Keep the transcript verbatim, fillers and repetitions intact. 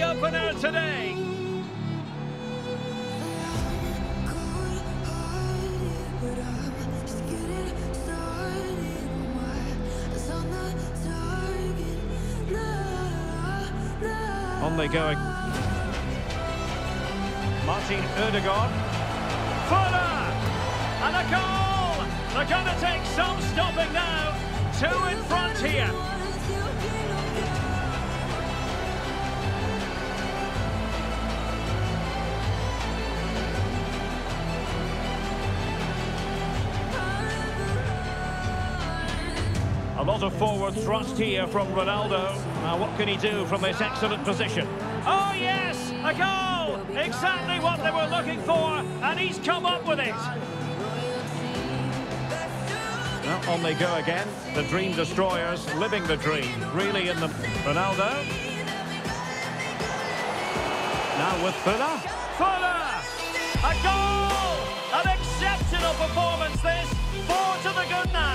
the opener today. On they go. Martin Ødegaard. Fuller! And a goal! They're going to take some stopping now. Two in front here. A lot of forward thrust here from Ronaldo. Now what can he do from this excellent position? Oh yes, a goal! Exactly what they were looking for, and he's come up with it. Now on they go again. The dream destroyers living the dream, really in the Ronaldo. Now with Fuller. Fuller! A goal! An exceptional performance this. Four to the good now.